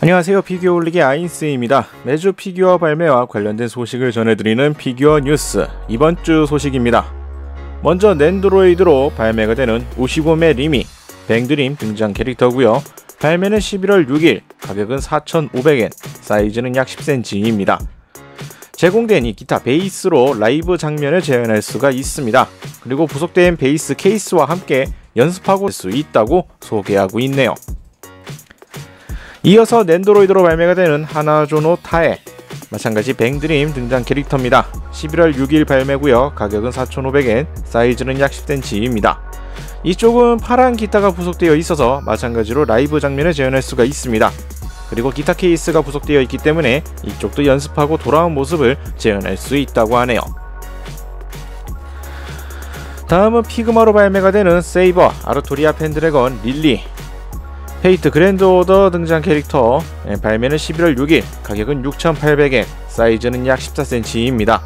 안녕하세요, 피규어 올리기 아인스입니다. 매주 피규어 발매와 관련된 소식을 전해드리는 피규어 뉴스, 이번 주 소식입니다. 먼저 넨드로이드로 발매가 되는 우시고메 리미, 뱅드림 등장 캐릭터고요. 발매는 11월 6일, 가격은 4,500엔, 사이즈는 약 10cm입니다. 제공된 이 기타 베이스로 라이브 장면을 재현할 수가 있습니다. 그리고 부속된 베이스 케이스와 함께 연습하고 할 수 있다고 소개하고 있네요. 이어서 넨도로이드로 발매가 되는 하나조노 타에, 마찬가지 뱅드림 등장 캐릭터입니다. 11월 6일 발매고요. 가격은 4,500엔, 사이즈는 약 10cm입니다. 이쪽은 파란 기타가 부속되어 있어서 마찬가지로 라이브 장면을 재현할 수가 있습니다. 그리고 기타 케이스가 부속되어 있기 때문에 이쪽도 연습하고 돌아온 모습을 재현할 수 있다고 하네요. 다음은 피그마로 발매가 되는 세이버 아르토리아 펜드래건 릴리, 페이트 그랜드 오더 등장 캐릭터, 발매는 11월 6일, 가격은 6,800엔, 사이즈는 약 14cm입니다.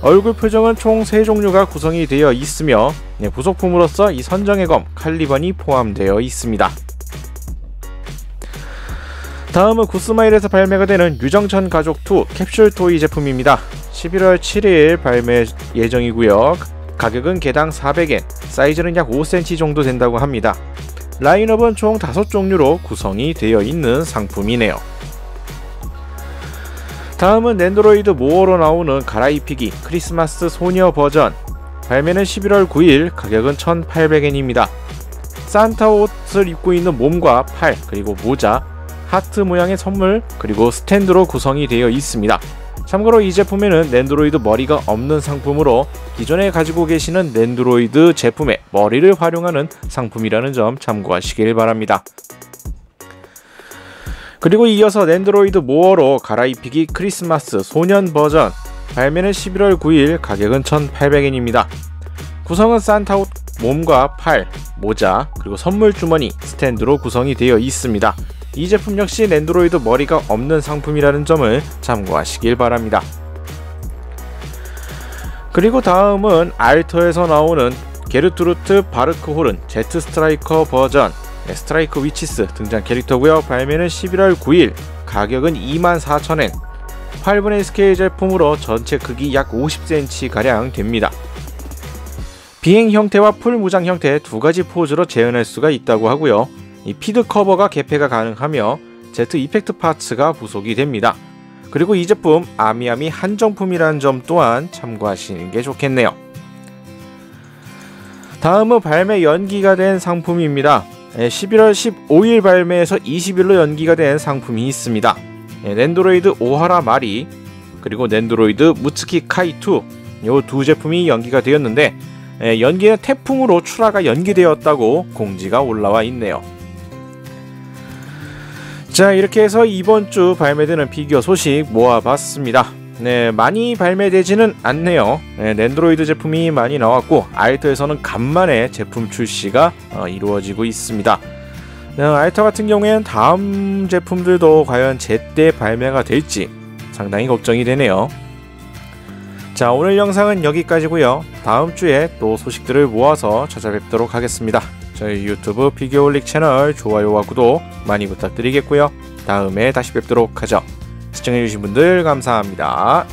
얼굴 표정은 총 3종류가 구성이 되어 있으며 부속품으로서 이 선정의 검 칼리번이 포함되어 있습니다. 다음은 굿스마일에서 발매가 되는 유정천 가족2 캡슐 토이 제품입니다. 11월 7일 발매 예정이고요. 가격은 개당 400엔, 사이즈는 약 5cm 정도 된다고 합니다. 라인업은 총 5종류로 구성이 되어 있는 상품이네요. 다음은 넨도로이드 모어로 나오는 가라이피기 크리스마스 소녀 버전, 발매는 11월 9일, 가격은 1,800엔입니다. 산타 옷을 입고 있는 몸과 팔, 그리고 모자, 하트 모양의 선물, 그리고 스탠드로 구성이 되어 있습니다. 참고로 이 제품에는 넨드로이드 머리가 없는 상품으로 기존에 가지고 계시는 넨드로이드 제품의 머리를 활용하는 상품이라는 점 참고하시길 바랍니다. 그리고 이어서 넨드로이드 모어로 갈아입히기 크리스마스 소년 버전, 발매는 11월 9일, 가격은 1,800엔입니다. 구성은 산타 옷, 몸과 팔, 모자, 그리고 선물 주머니, 스탠드로 구성이 되어 있습니다. 이 제품 역시 넨드로이드 머리가 없는 상품이라는 점을 참고하시길 바랍니다. 그리고 다음은 알터에서 나오는 게르트루트 바르크호른 제트 스트라이커 버전, 스트라이크 위치스 등장 캐릭터고요. 발매는 11월 9일, 가격은 24,000엔, 8분의 1 스케일 제품으로 전체 크기 약 50cm가량 됩니다. 비행 형태와 풀 무장 형태 두 가지 포즈로 재현할 수가 있다고 하고요. 이 피드 커버가 개폐가 가능하며 제트 이펙트 파츠가 부속이 됩니다. 그리고 이 제품 아미아미 한정품이라는 점 또한 참고하시는 게 좋겠네요. 다음은 발매 연기가 된 상품입니다. 11월 15일 발매에서 20일로 연기가 된 상품이 있습니다. 넨도로이드 오하라 마리, 그리고 넨도로이드 무츠키 카이2, 요 두 제품이 연기가 되었는데 연기는 태풍으로 출하가 연기되었다고 공지가 올라와 있네요. 자, 이렇게 해서 이번 주 발매되는 피규어 소식 모아봤습니다. 네, 많이 발매되지는 않네요. 넨드로이드 제품이 많이 나왔고 알터에서는 간만에 제품 출시가 이루어지고 있습니다. 알터 같은 경우에는 다음 제품들도 과연 제때 발매가 될지 상당히 걱정이 되네요. 자, 오늘 영상은 여기까지고요. 다음 주에 또 소식들을 모아서 찾아뵙도록 하겠습니다. 저희 유튜브 피규어올릭 채널 좋아요와 구독 많이 부탁드리겠고요. 다음에 다시 뵙도록 하죠. 시청해주신 분들 감사합니다.